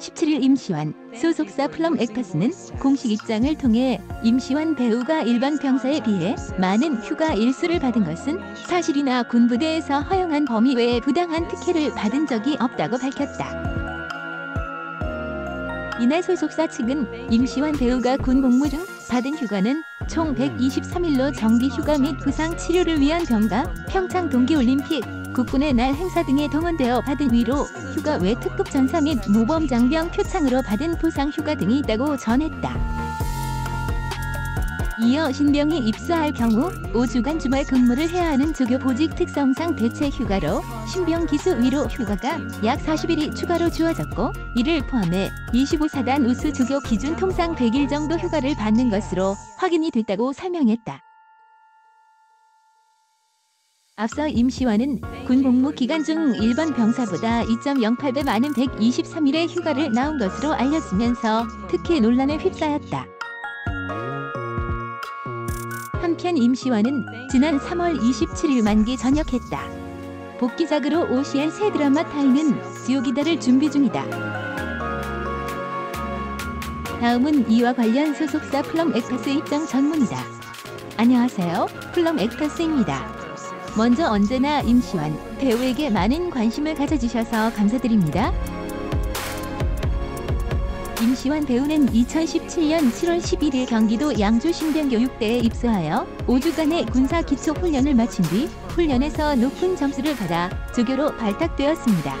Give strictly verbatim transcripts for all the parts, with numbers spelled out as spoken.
십칠일 임시완 소속사 플럼 액터스는 공식 입장을 통해 임시완 배우가 일반 병사에 비해 많은 휴가 일수를 받은 것은 사실이나 군부대에서 허용한 범위 외에 부당한 특혜를 받은 적이 없다고 밝혔다. 이날 소속사 측은 임시완 배우가 군 복무 중 받은 휴가는 총 백이십삼일로 정기 휴가 및 부상 치료를 위한 병가, 평창 동계올림픽, 국군의 날 행사 등에 동원되어 받은 위로, 휴가 외 특급 전사 및 모범 장병 표창으로 받은 보상 휴가 등이 있다고 전했다. 이어 신병이 입소할 경우 오주간 주말 근무를 해야 하는 조교 보직 특성상 대체 휴가로 신병 기수 위로 휴가가 약 사십일이 추가로 주어졌고, 이를 포함해 이십오사단 우수 조교 기준 통상 백일 정도 휴가를 받는 것으로 확인이 됐다고 설명했다. 앞서 임시완은 군 복무 기간 중 일반 병사보다 이 점 영팔 배 많은 백이십삼일의 휴가를 나온 것으로 알려지면서 특혜 논란에 휩싸였다. 한편 임시완은 지난 삼월 이십칠일 만기 전역했다. 복귀작으로 오씨엘 새 드라마 타이는 지옥이다를 준비 중이다. 다음은 이와 관련 소속사 플럼 액터스 입장 전문이다. 안녕하세요, 플럼 액터스입니다. 먼저 언제나 임시완 배우에게 많은 관심을 가져주셔서 감사드립니다. 임시완 배우는 이천십칠년 칠월 십일일 경기도 양주 신병교육대에 입소하여 오주간의 군사 기초 훈련을 마친 뒤 훈련에서 높은 점수를 받아 조교로 발탁되었습니다.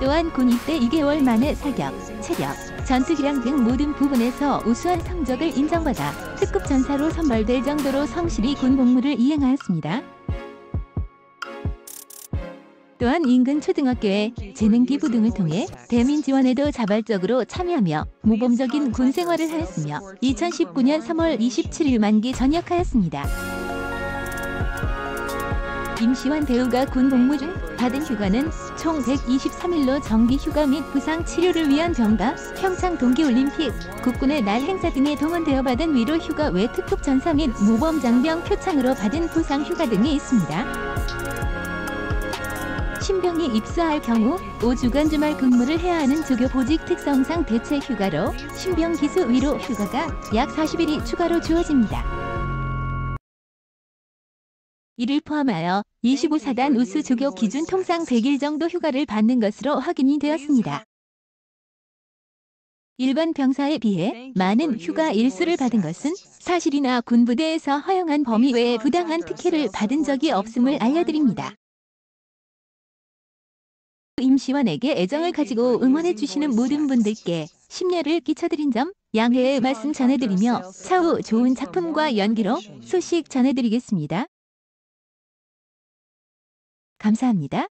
또한 군 입대 이개월 만에 사격, 체력, 전투기량 등 모든 부분에서 우수한 성적을 인정받아 특급 전사로 선발될 정도로 성실히 군 복무를 이행하였습니다. 또한 인근 초등학교의 재능기부 등을 통해 대민 지원에도 자발적으로 참여하며 모범적인 군 생활을 하였으며 이천십구년 삼월 이십칠일 만기 전역하였습니다. 임시완 배우가 군 복무 중 받은 휴가는 총 백이십삼일로 정기 휴가 및 부상 치료를 위한 병가, 평창 동계올림픽, 국군의 날 행사 등에 동원되어 받은 위로 휴가 외 특급 전사 및 모범 장병 표창으로 받은 보상 휴가 등이 있습니다. 신병이 입소할 경우 오주간 주말 근무를 해야 하는 조교 보직 특성상 대체 휴가로 신병 기수 위로 휴가가 약 사십일이 추가로 주어집니다. 이를 포함하여 이십오사단 우수 조교 기준 통상 백일 정도 휴가를 받는 것으로 확인이 되었습니다. 일반 병사에 비해 많은 휴가 일수를 받은 것은 사실이나 군부대에서 허용한 범위 외에 부당한 특혜를 받은 적이 없음을 알려드립니다. 임시완에게 애정을 가지고 응원해주시는 모든 분들께 심려를 끼쳐드린 점 양해의 말씀 전해드리며 차후 좋은 작품과 연기로 소식 전해드리겠습니다. 감사합니다.